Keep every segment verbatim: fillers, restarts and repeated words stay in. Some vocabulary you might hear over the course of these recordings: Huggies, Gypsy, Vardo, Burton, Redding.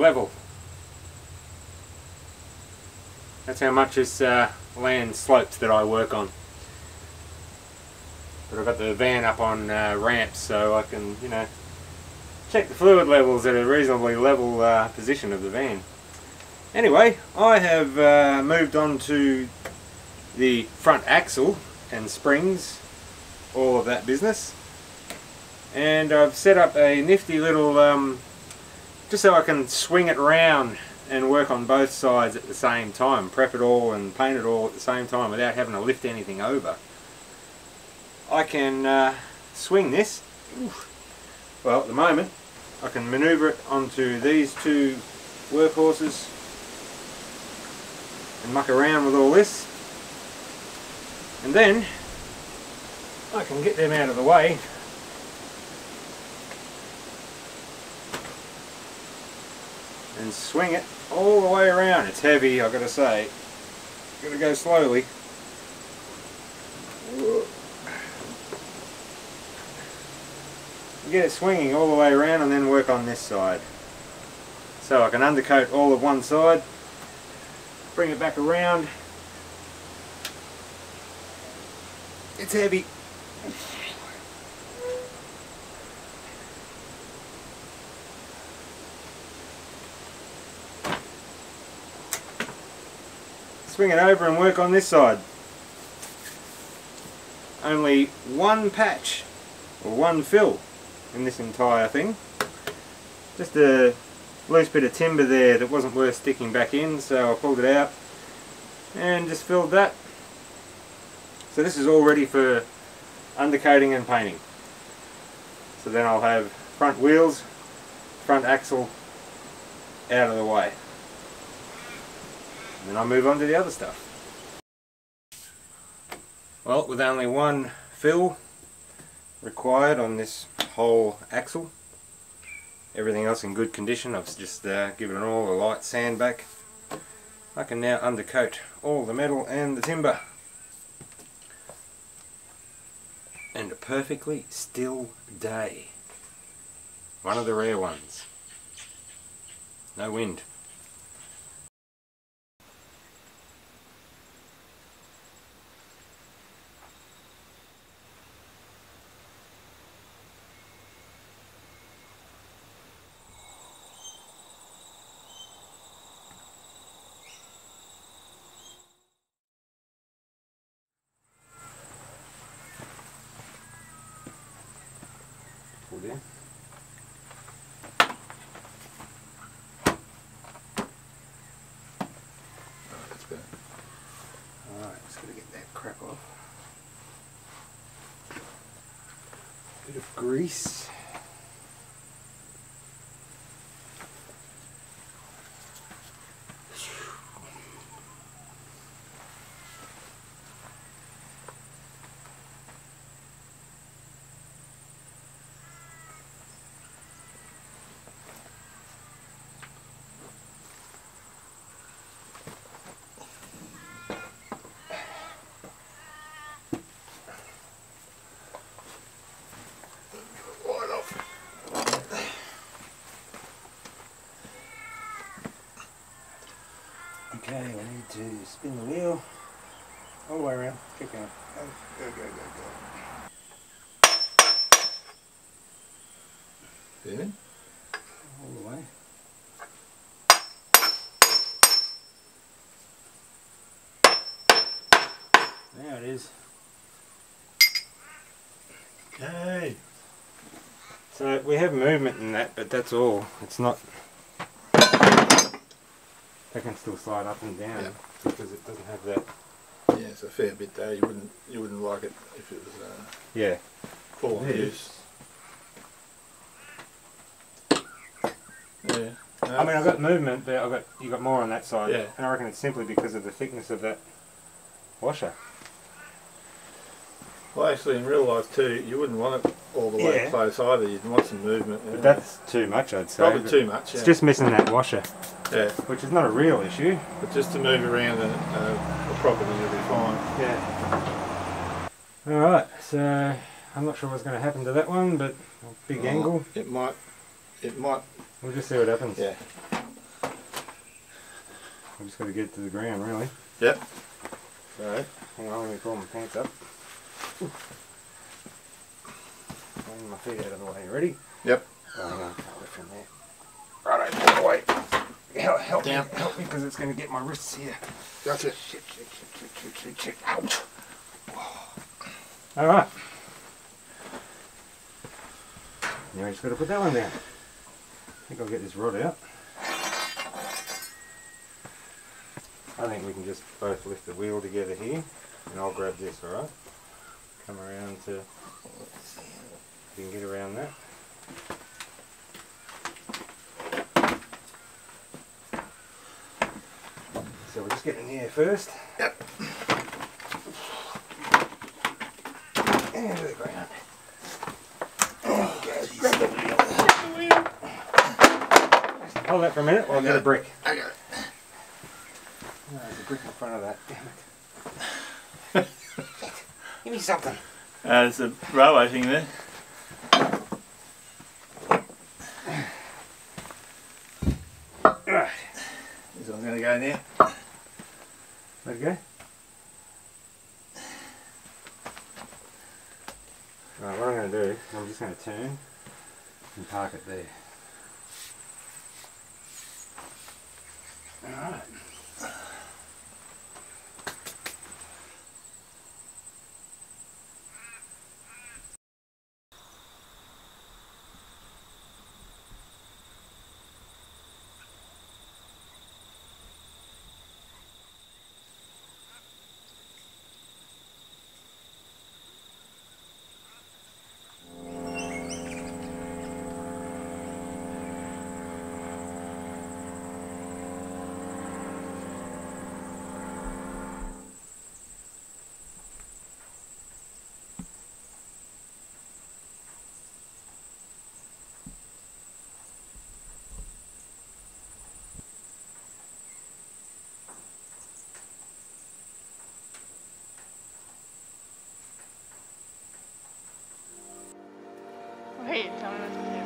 level. That's how much this uh, land slopes that I work on. But I've got the van up on uh, ramps, so I can, you know, check the fluid levels at a reasonably level uh, position of the van. Anyway, I have uh, moved on to the front axle and springs, all of that business. And I've set up a nifty little, um, just so I can swing it round and work on both sides at the same time, prep it all and paint it all at the same time without having to lift anything over. I can uh, swing this, well at the moment, I can manoeuvre it onto these two workhorses and muck around with all this, and then I can get them out of the way and swing it all the way around. It's heavy, I've got to say. Gotta go slowly. Get it swinging all the way around and then work on this side. So I can undercoat all of one side, bring it back around. It's heavy. Swing it over and work on this side. Only one patch or one fill in this entire thing. Just a loose bit of timber there that wasn't worth sticking back in, so I pulled it out and just filled that. So this is all ready for undercoating and painting. So then I'll have front wheels, front axle out of the way. And then I'll move on to the other stuff. Well, with only one fill required on this whole axle, everything else in good condition. I've just uh, given it all a light sand back. I can now undercoat all the metal and the timber, and a perfectly still day, one of the rare ones, no wind. There. That's better. Alright, just going to get that crap off. Bit of grease. Okay, we need to spin the wheel all the way around. Keep going. Go, go, go, go, go. Burn? All the way. There it is. Okay. So we have movement in that, but that's all. It's not... That can still slide up and down, yeah. Because it doesn't have that. Yeah, it's a fair bit there. You wouldn't, you wouldn't like it if it was. Uh, yeah. Full use. Yeah. No, I mean, I've got movement, but I've got you got more on that side. Yeah. And I reckon it's simply because of the thickness of that washer. Well, actually, in real life too, you wouldn't want it all the way yeah. close either. You'd want some movement. But know. That's too much, I'd say. Probably too much. Yeah. It's just missing that washer. Yeah. Which is not a real issue. But just to move around and uh, properly, you'll be fine. Yeah. Alright, so I'm not sure what's going to happen to that one, but a big well, angle. It might. It might. We'll just see what happens. Yeah. I'm just going to get to the ground, really. Yep. Alright. Hang on, let me pull my pants up. Bring my feet out of the way. Ready? Yep. Oh, I'm going to cut it from there. Right, out of the way. Yeah, help Damn. me, help me, because it's going to get my wrists here. That's it. Shit, shit, shit, shit, shit, shit, shit. Ouch. Alright. Now I just got to put that one down. I think I'll get this rod out. I think we can just both lift the wheel together here, and I'll grab this, alright? Come around to, you can get around that. So we'll just get in here first. Yep. And to the ground. Oh, okay, grab the wheel. Grab the wheel. Just hold that for a minute while I get a brick. I got it. No, there's a brick in front of that, damn it. Give me something. Uh, there's a railway thing there. Alright. This one's going to go in there. Let it go. Right, what I'm going to do, I'm just going to turn and park it there. Alright. Wait, tell me what to do.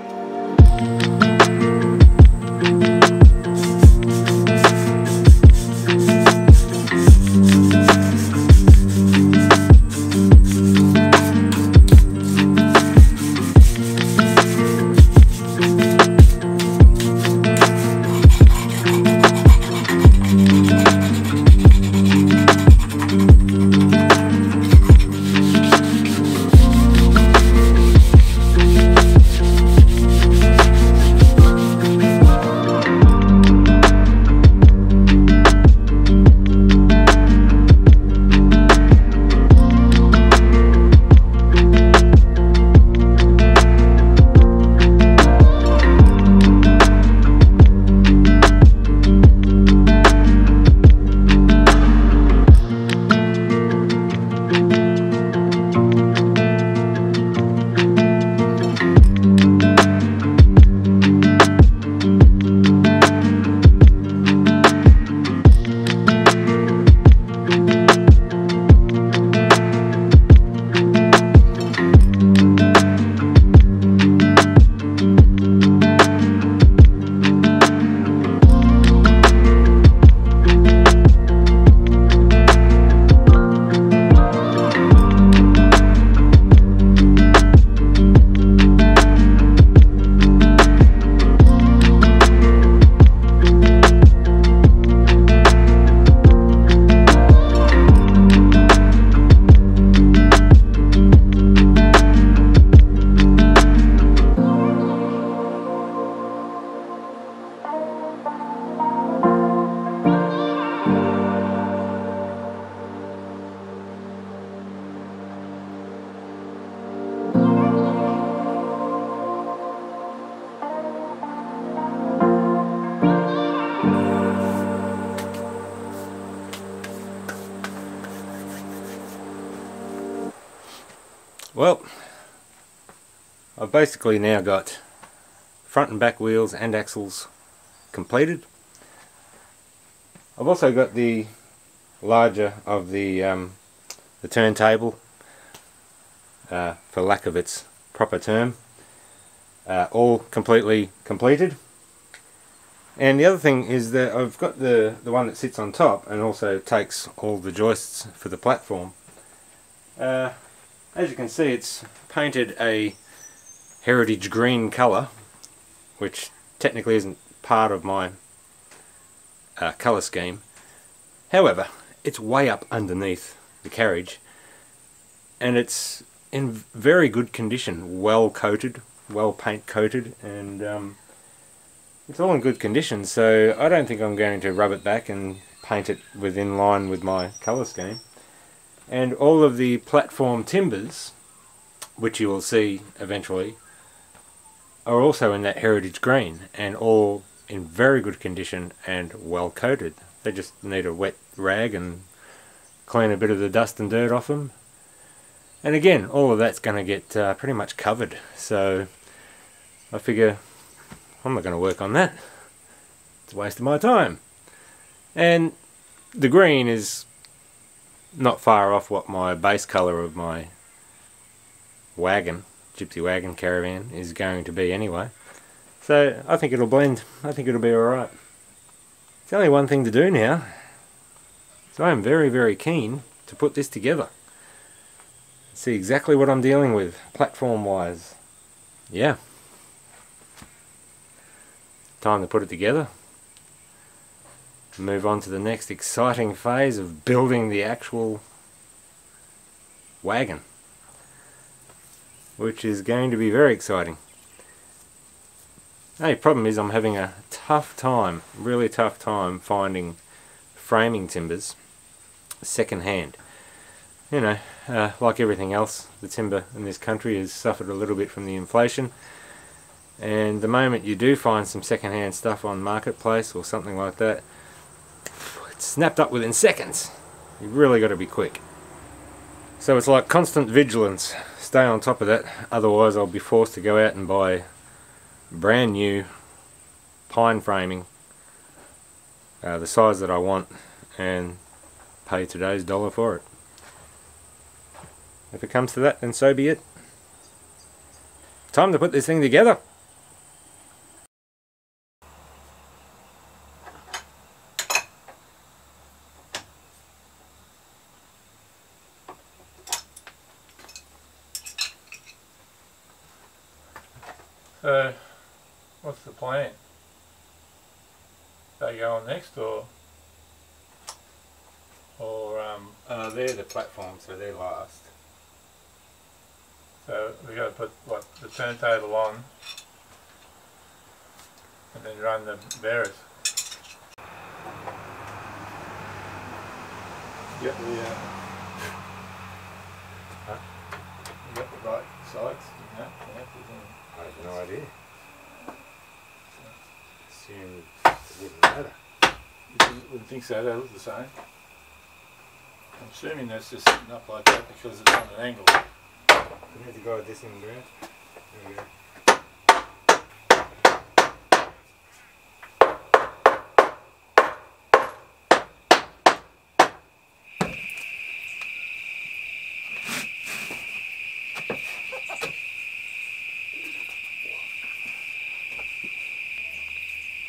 Well, I've basically now got front and back wheels and axles completed. I've also got the larger of the, um, the turntable, uh, for lack of its proper term, uh, all completely completed. And the other thing is that I've got the, the one that sits on top and also takes all the joists for the platform. Uh, as you can see, it's painted a heritage green colour, which technically isn't part of my uh, colour scheme. However, it's way up underneath the carriage, and it's in very good condition, well coated, well paint coated, and um, it's all in good condition, so I don't think I'm going to rub it back and paint it within line with my colour scheme. And all of the platform timbers, which you will see eventually, are also in that heritage green, and all in very good condition and well coated. They just need a wet rag and clean a bit of the dust and dirt off them. And again, all of that's going to get uh, pretty much covered, so I figure I'm not going to work on that. It's a waste of my time. And the green is not far off what my base colour of my wagon, Gypsy wagon caravan, is going to be anyway. So I think it'll blend. I think it'll be alright. It's only one thing to do now. So I'm very, very keen to put this together. See exactly what I'm dealing with, platform-wise. Yeah. Time to put it together. Move on to the next exciting phase of building the actual wagon, which is going to be very exciting. The only problem is I'm having a tough time, really tough time finding framing timbers second hand. You know, uh, like everything else, the timber in this country has suffered a little bit from the inflation, and the moment you do find some second hand stuff on Marketplace or something like that, it's snapped up within seconds. You really got to be quick. So it's like constant vigilance. Stay on top of that, otherwise I'll be forced to go out and buy brand new pine framing, uh, the size that I want, and pay today's dollar for it. If it comes to that, then so be it. Time to put this thing together. So, what's the plan? They go on next, or or um? Uh, they're the platform, so they're last. So we got to put what the turntable on, and then run the bearers. Yep. The, uh, huh? You got the right sides. No, I have no idea. Assume it wouldn't matter. You wouldn't think so, they look the same. I'm assuming that's just sitting up like that because it's on an angle. You need to go with this in the ground. There we go.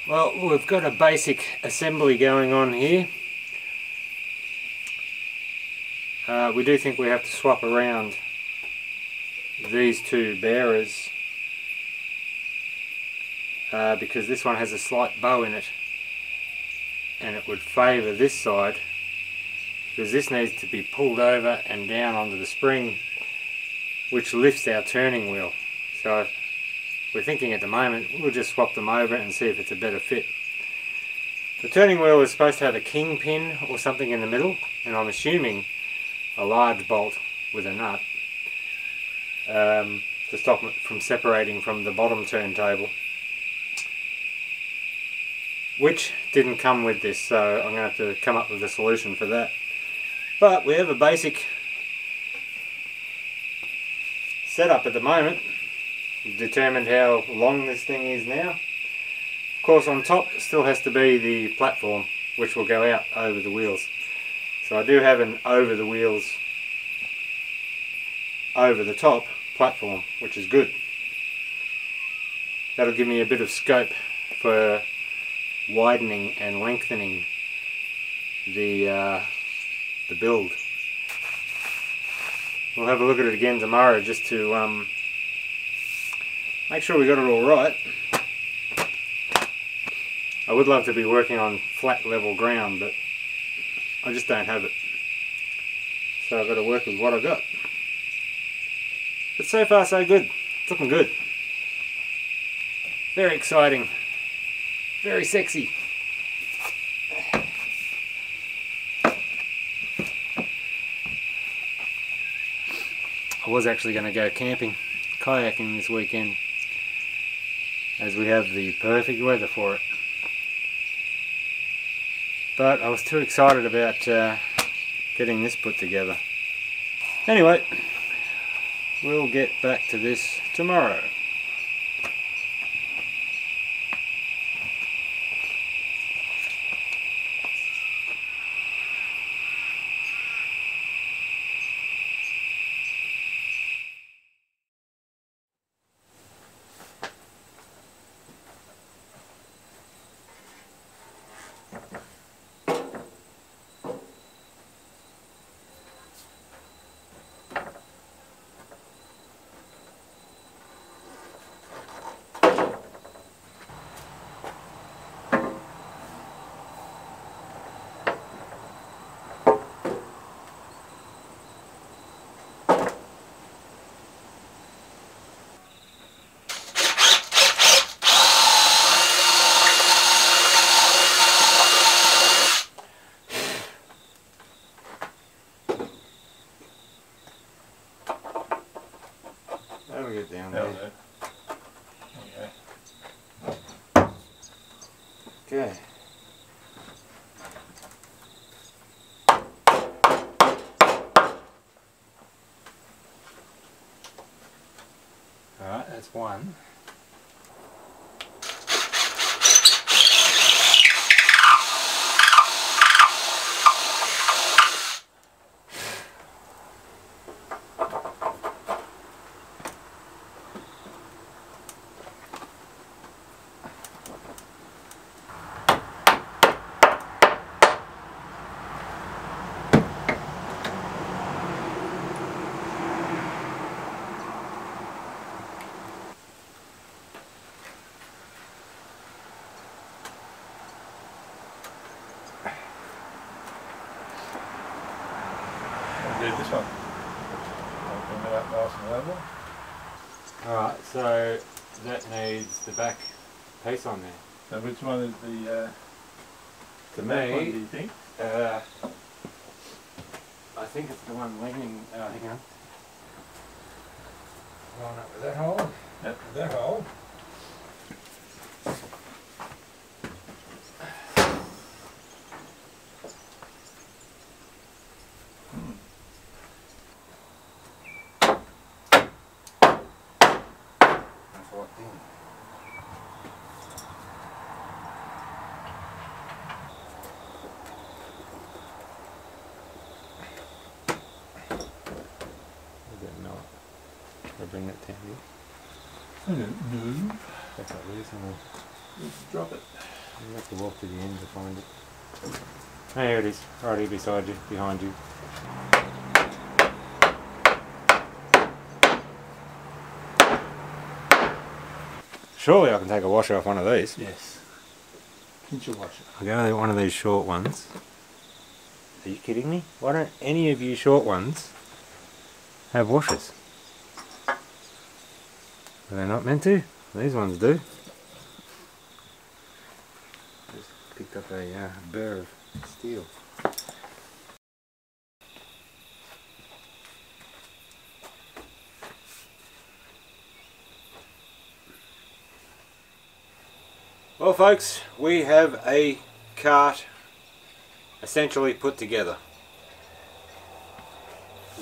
Well, we've got a basic assembly going on here. Uh, we do think we have to swap around these two bearers uh, because this one has a slight bow in it, and it would favour this side because this needs to be pulled over and down onto the spring, which lifts our turning wheel. So we're thinking at the moment we'll just swap them over and see if it's a better fit. The turning wheel is supposed to have a kingpin or something in the middle, and I'm assuming a large bolt with a nut um, to stop it from separating from the bottom turntable, which didn't come with this, so I'm going to have to come up with a solution for that. But we have a basic setup at the moment. Determined how long this thing is now. Of course, on top still has to be the platform, which will go out over the wheels. So I do have an over the wheels, over the top platform, which is good. That'll give me a bit of scope for widening and lengthening the uh, the build. We'll have a look at it again tomorrow just to um, make sure we got it all right. I would love to be working on flat level ground, but I just don't have it. So I've got to work with what I've got. But so far so good. It's looking good. Very exciting. Very sexy. I was actually going to go camping, kayaking this weekend, as we have the perfect weather for it. But I was too excited about uh, getting this put together. Anyway, we'll get back to this tomorrow. Down there. There you go. Okay. Alright, that's one. This one. Open it up nice and level. Alright, so that needs the back piece on there. So which one is the uh to me, one, do you think? Uh I think it's the one leaning uh hang on. Line up with that hole. Yep, with that hole. Bring that down here. I don't know. That's not reasonable. Let's drop it. You have to walk to the end to find it. There it is, right here beside you, behind you. Surely I can take a washer off one of these. Yes. Pinch your washer. I'll go with one of these short ones. Are you kidding me? Why don't any of you short ones have washers? Are they not meant to? These ones do. Just picked up a uh, burr of steel. Well folks, we have a cart essentially put together.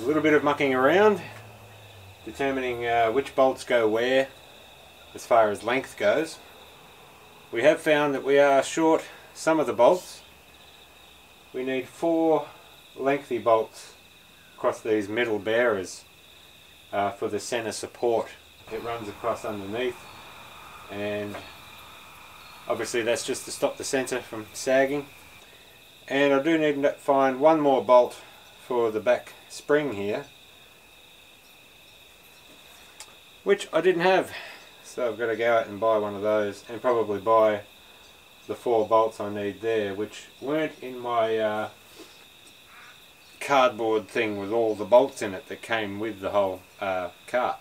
A little bit of mucking around, determining uh, which bolts go where as far as length goes. We have found that we are short some of the bolts. We need four lengthy bolts across these metal bearers uh, for the centre support. It runs across underneath and Obviously that's just to stop the sensor from sagging. And I do need to find one more bolt for the back spring here, which I didn't have, so I've got to go out and buy one of those, and probably buy the four bolts I need there, which weren't in my uh, cardboard thing with all the bolts in it that came with the whole uh, cart.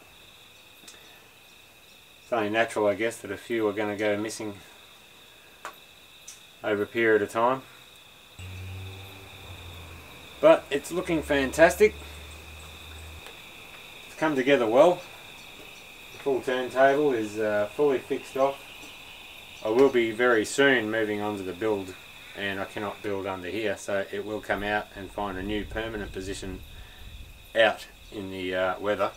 It's only natural, I guess, that a few are going to go missing over a period of time. But it's looking fantastic. It's come together well. The full turntable is uh, fully fixed off. I will be very soon moving on to the build, and I cannot build under here, so it will come out and find a new permanent position out in the uh, weather.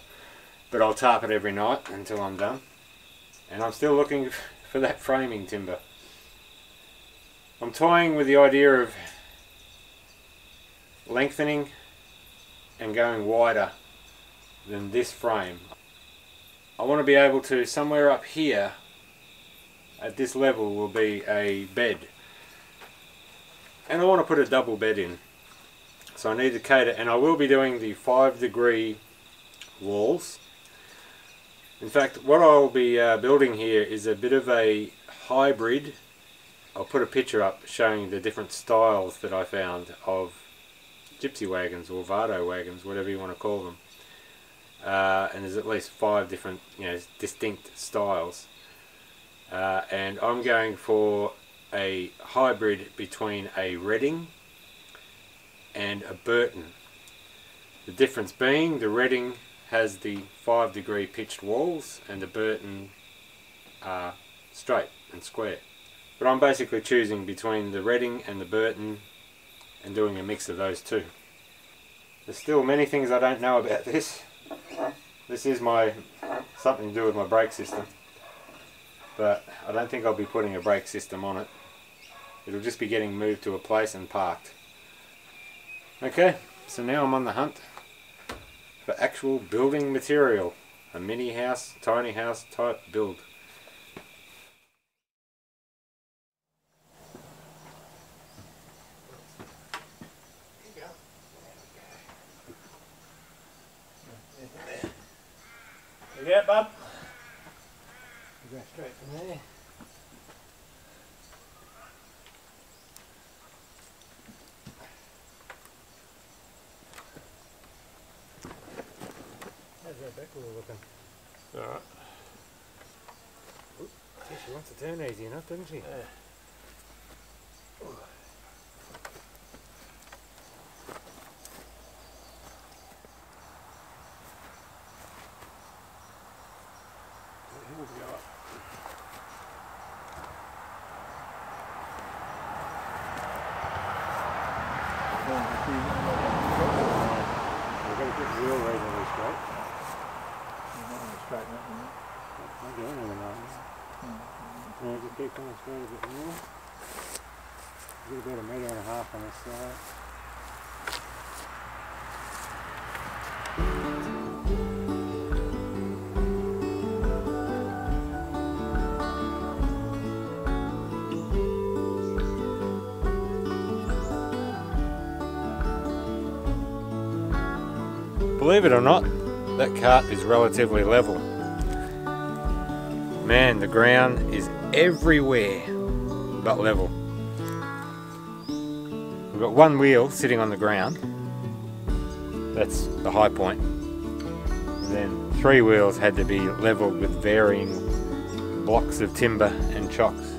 But I'll tarp it every night until I'm done. And I'm still looking for that framing timber. I'm toying with the idea of lengthening and going wider than this frame. I want to be able to, somewhere up here at this level will be a bed, and I want to put a double bed in, so I need to cater, and I will be doing the five degree walls. In fact, what I'll be uh, building here is a bit of a hybrid. I'll put a picture up showing the different styles that I found of Gypsy wagons or Vardo wagons, whatever you want to call them, uh, and there's at least five different, you know, distinct styles, uh, and I'm going for a hybrid between a Redding and a Burton. The difference being the Redding has the five degree pitched walls and the Burton are straight and square, but I'm basically choosing between the Redding and the Burton and doing a mix of those two. There's still many things I don't know about this. This is my something to do with my brake system, but I don't think I'll be putting a brake system on it. It'll just be getting moved to a place and parked. Okay, so now I'm on the hunt for actual building material. A mini house, tiny house type build. Yeah, bub. You go straight from there. How's that back wall looking? It's alright. She wants to turn easy enough, doesn't she? Yeah. We've got about a metre and a half on this side. Believe it or not, that cart is relatively level. Man, the ground is everywhere but level. We've got one wheel sitting on the ground, that's the high point. Then three wheels had to be levelled with varying blocks of timber and chocks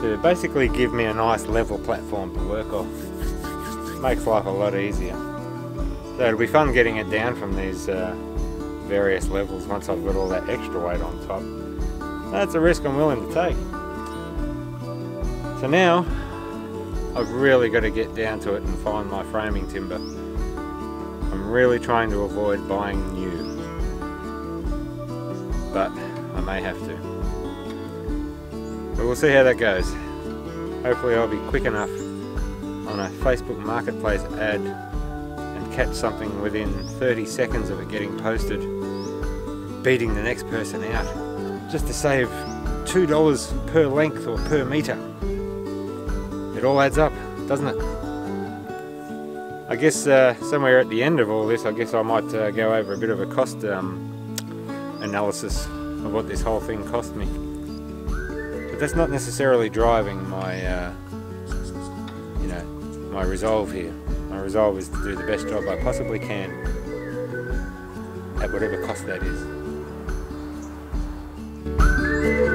to basically give me a nice level platform to work off. Makes life a lot easier. So it'll be fun getting it down from these uh, various levels once I've got all that extra weight on top. That's a risk I'm willing to take. So now, I've really got to get down to it and find my framing timber. I'm really trying to avoid buying new, but I may have to. But we'll see how that goes. Hopefully I'll be quick enough on a Facebook Marketplace ad and catch something within thirty seconds of it getting posted, beating the next person out, just to save two dollars per length or per metre. It all adds up, doesn't it? I guess uh, somewhere at the end of all this, I guess I might uh, go over a bit of a cost um, analysis of what this whole thing cost me. But that's not necessarily driving my, uh, you know, my resolve here. My resolve is to do the best job I possibly can, at whatever cost that is.